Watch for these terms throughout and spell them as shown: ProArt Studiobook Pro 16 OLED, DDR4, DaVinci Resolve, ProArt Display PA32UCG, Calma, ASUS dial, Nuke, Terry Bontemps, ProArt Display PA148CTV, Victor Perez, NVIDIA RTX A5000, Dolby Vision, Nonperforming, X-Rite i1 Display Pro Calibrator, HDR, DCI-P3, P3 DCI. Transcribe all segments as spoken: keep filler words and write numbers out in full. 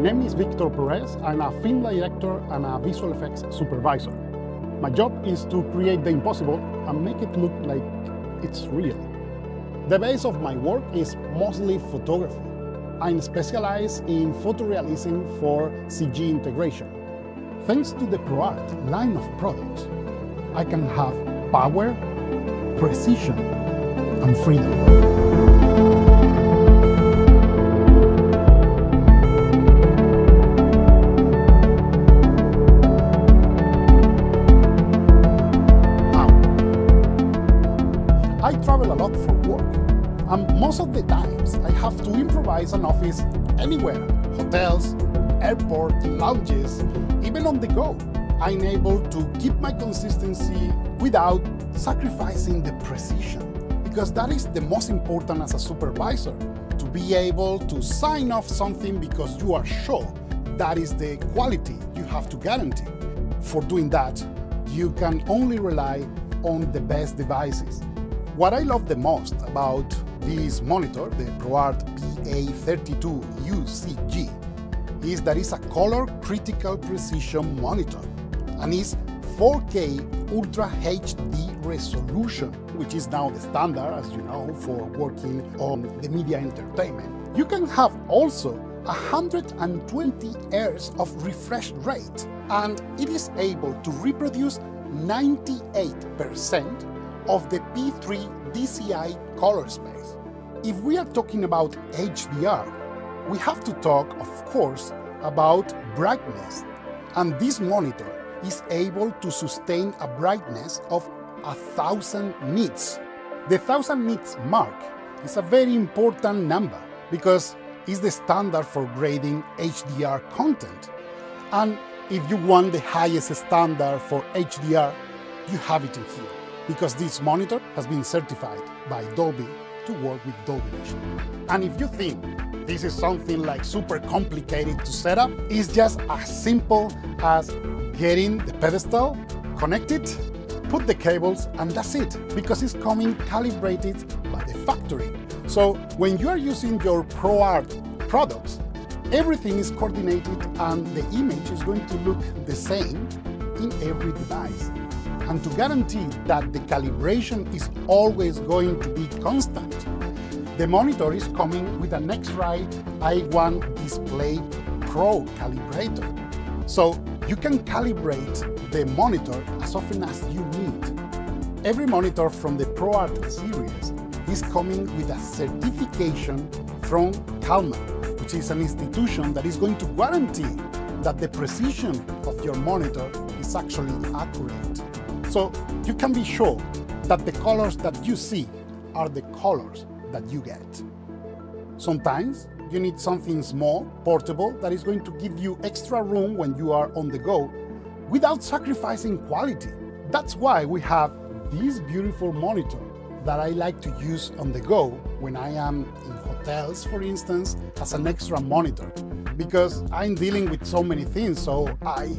My name is Victor Perez. I'm a film director and a visual effects supervisor. My job is to create the impossible and make it look like it's real. The base of my work is mostly photography. I'm specialized in photorealism for C G integration. Thanks to the ProArt line of products, I can have power, precision, and freedom. I travel a lot for work, and most of the times I have to improvise an office anywhere: hotels, airports, lounges, even on the go. I'm able to keep my consistency without sacrificing the precision, because that is the most important as a supervisor, to be able to sign off something because you are sure that is the quality you have to guarantee. For doing that, you can only rely on the best devices. What I love the most about this monitor, the ProArt P A three two U C G, is that it's a color critical precision monitor, and it's four K Ultra H D resolution, which is now the standard, as you know, for working on the media entertainment. You can have also one hundred twenty hertz of refresh rate, and it is able to reproduce ninety-eight percent of the P three D C I color space. If we are talking about H D R, we have to talk, of course, about brightness. And this monitor is able to sustain a brightness of one thousand nits. The one thousand nits mark is a very important number because it's the standard for grading H D R content. And if you want the highest standard for H D R, you have it in here, because this monitor has been certified by Dolby to work with Dolby Vision. And if you think this is something like super complicated to set up, it's just as simple as getting the pedestal, connect it, put the cables, and that's it, because it's coming calibrated by the factory. So when you are using your ProArt products, everything is coordinated and the image is going to look the same in every device. And to guarantee that the calibration is always going to be constant, the monitor is coming with an X-Rite i one Display Pro Calibrator. So you can calibrate the monitor as often as you need. Every monitor from the ProArt series is coming with a certification from Calma, which is an institution that is going to guarantee that the precision of your monitor is actually accurate. So you can be sure that the colors that you see are the colors that you get. Sometimes you need something small, portable, that is going to give you extra room when you are on the go without sacrificing quality. That's why we have this beautiful monitor that I like to use on the go when I am in hotels, for instance, as an extra monitor, because I'm dealing with so many things, so I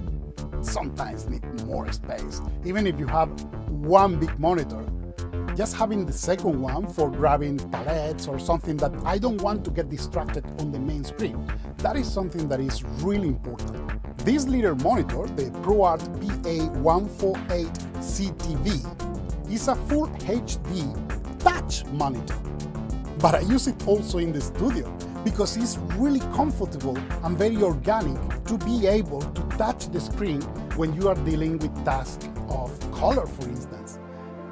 sometimes need more space. Even if you have one big monitor, just having the second one for grabbing palettes or something that I don't want to get distracted on the main screen, that is something that is really important. This little monitor, the ProArt P A one forty-eight C T V, is a full H D touch monitor, but I use it also in the studio because it's really comfortable and very organic to be able to touch the screen when you are dealing with tasks of color, for instance.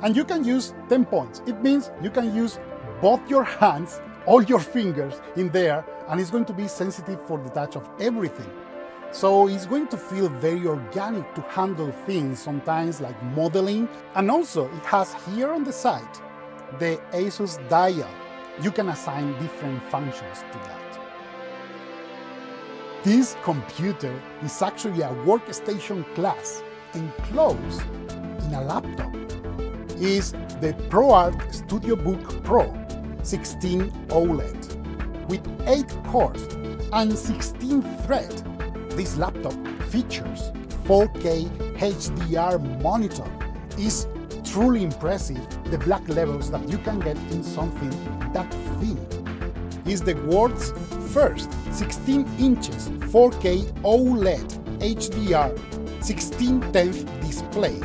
And you can use ten points. It means you can use both your hands, all your fingers in there, and it's going to be sensitive for the touch of everything. So it's going to feel very organic to handle things sometimes like modeling. And also it has here on the side the ASUS dial. You can assign different functions to that. This computer is actually a workstation class enclosed in a laptop. It's the ProArt Studiobook Pro sixteen OLED. With eight cores and sixteen threads, this laptop features four K H D R monitor. It's truly impressive, the black levels that you can get in something that thin. is the world's first sixteen inches four K OLED H D R sixteen tenths display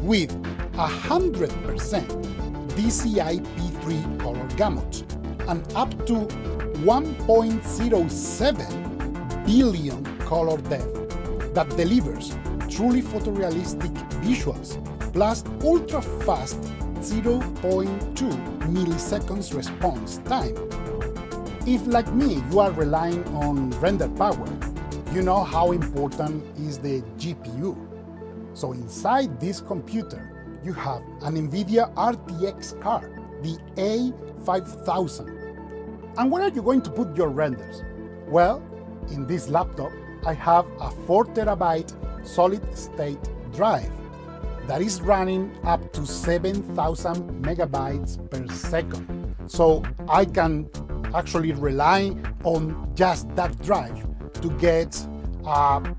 with one hundred percent D C I P three color gamut and up to one point zero seven billion color depth that delivers truly photorealistic visuals plus ultra-fast zero point two milliseconds response time. If, like me, you are relying on render power, you know how important is the G P U. So inside this computer, you have an NVIDIA R T X card, the A five thousand. And where are you going to put your renders? Well, in this laptop, I have a four terabyte solid-state drive that is running up to seven thousand megabytes per second. So I can actually rely on just that drive to get a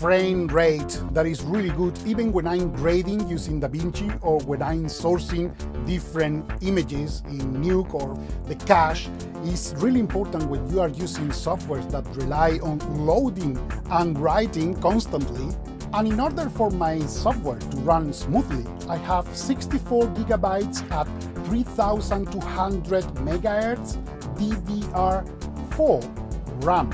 frame rate that is really good, even when I'm grading using DaVinci or when I'm sourcing different images in Nuke or the cache. It's really important when you are using softwares that rely on loading and writing constantly. And in order for my software to run smoothly, I have sixty-four gigabytes at three thousand two hundred megahertz D D R four RAM.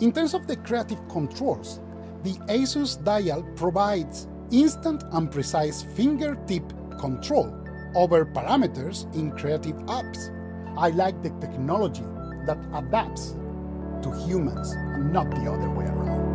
In terms of the creative controls, the ASUS dial provides instant and precise fingertip control over parameters in creative apps. I like the technology that adapts to humans and not the other way around.